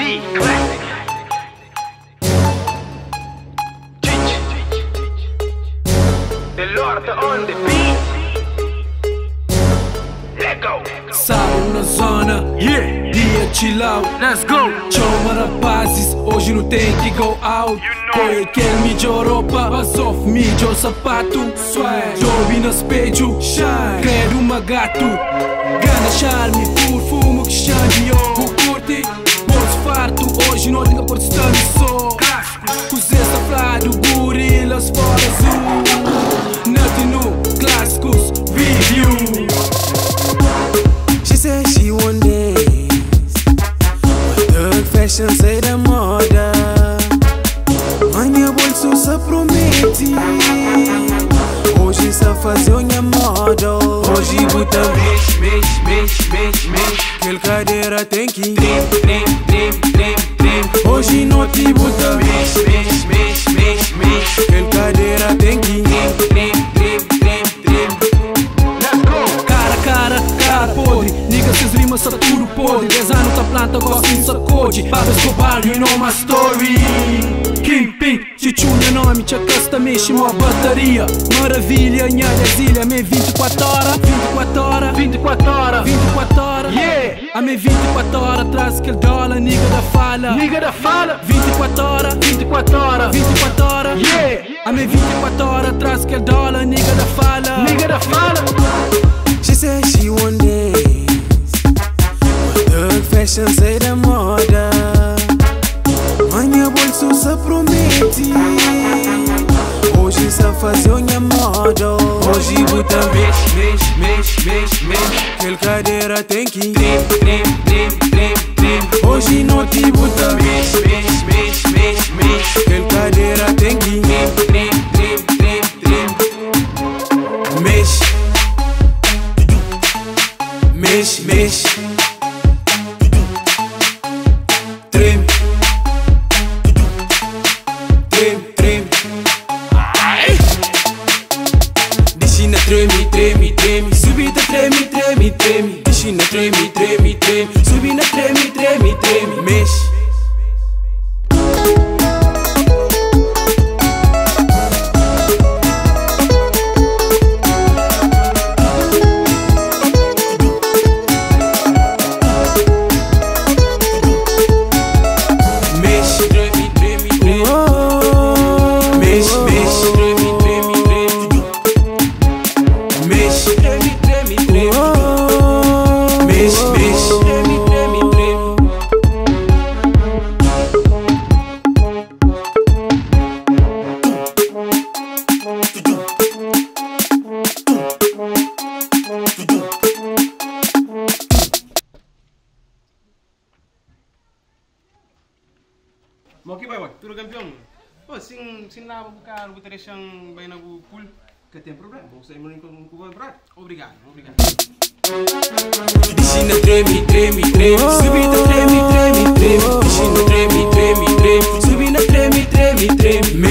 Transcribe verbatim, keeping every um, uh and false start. The classic. The Lord on the beat. Let go. Sauna, zona, yeah. Dia chill out. Let's go. Chama rapazes, hoje não tem que go out. Põe aquele melhor roupa, pass off melhor sapato. Swag, jogue no espelho, shine. Quero uma gato, gana charme, puro fumo que chame o curte. Farto, hoje não liga por estar no sol. Os estaflados, gorilas fora azul. Nothing new, clássicos, vídeo. She said she won days but the fashion say da moda. Minha bolsa só promete. Hoje só fazia minha moda. Hoje buta mexe, mexe, mexe, mexe, mexe. Aquele cadeira tem que trim, trim. Hoje não te buta mexe, mexe, mexe, mexe, mexe. Aquele cadeira tem que trim, trim, trim, trim, trim. Let's go! Cara, cara, cara podre. Nigga, seus rimas são tudo podre. Dez anos da planta, gosto de sacode. Pablo Escobar, you know my story. Kingpin, se tchulha nome, te acosta, mexe mó bateria. Maravilha, minha desilha, me vinte e quatro horas, vinte e quatro horas, vinte e quatro horas, vinte e quatro horas, yeah! A me vinte e quatro horas, traz aquele dólar, nigga da fala, nigga da fala. vinte e quatro horas, vinte e quatro horas, vinte e quatro horas, yeah! A me vinte e quatro horas, traz aquele dólar, nigga da fala, nigga da fala. She said she won days but the fashion say da moda. Minha bolsa só promete. Hoje só fazia minha moda. Hoje buta mexe, mexe, mexe, mexe, mexe. Aquele cadeira tem que trim, trim, trim, trim, trim. Hoje não te buta mexe, mexe, mexe, mexe, mexe. Aquele cadeira tem que trim, trim, trim, trim, trim. Mexe, mexe, mexe, trim, trim, trim. Deixina treme, treme, treme. Subida treme, treme, treme. Deixina treme, treme, treme. Subida treme, treme, treme. Mexe. Moki boy boy, tudo campeão. Pô, sim, sim lá vou buscar o botechan bem na bu pool, que tem problema. Vou sair muito com o Brad. Obrigado, obrigado. Piscina treme, treme, treme, subida treme, treme, treme, piscina treme, treme, treme, subida treme, treme, treme.